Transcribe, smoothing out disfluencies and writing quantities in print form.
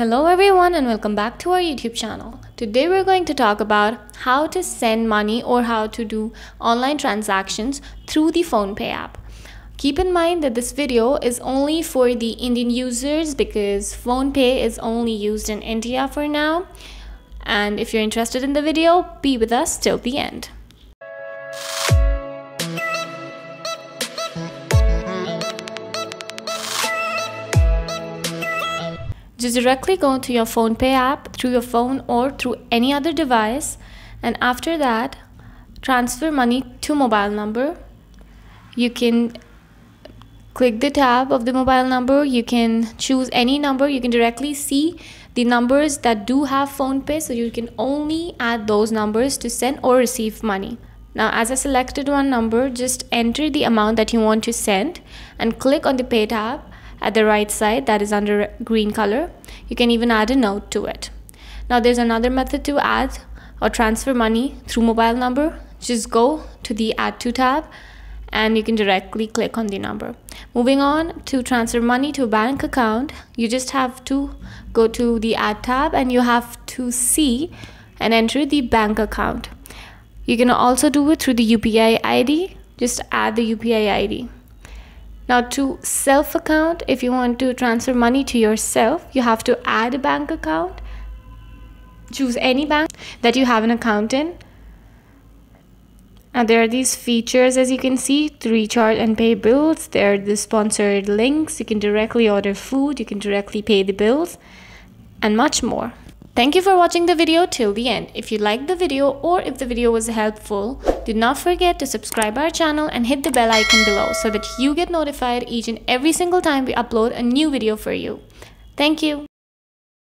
Hello everyone and welcome back to our YouTube channel. Today we're going to talk about how to send money or how to do online transactions through the PhonePe app. Keep in mind that this video is only for the Indian users because PhonePe is only used in India for now. And if you're interested in the video, be with us till the end. Just directly go to your PhonePe app through your phone or through any other device, and after that transfer money to mobile number. You can click the tab of the mobile number, you can choose any number, you can directly see the numbers that do have PhonePe, so you can only add those numbers to send or receive money. Now as I selected one number, just enter the amount that you want to send and click on the Pay tab at the right side that is under green color. You can even add a note to it. Now there's another method to add or transfer money through mobile number. Just go to the Add to tab and you can directly click on the number. Moving on to transfer money to a bank account, you just have to go to the Add tab and you have to see and enter the bank account. You can also do it through the UPI ID. Just add the UPI ID. Now to self account, if you want to transfer money to yourself, you have to add a bank account. Choose any bank that you have an account in. Now there are these features, as you can see, to recharge and pay bills. There are the sponsored links. You can directly order food. You can directly pay the bills and much more. Thank you for watching the video till the end. If you liked the video or if the video was helpful, do not forget to subscribe our channel and hit the bell icon below so that you get notified each and every single time we upload a new video for you. Thank you.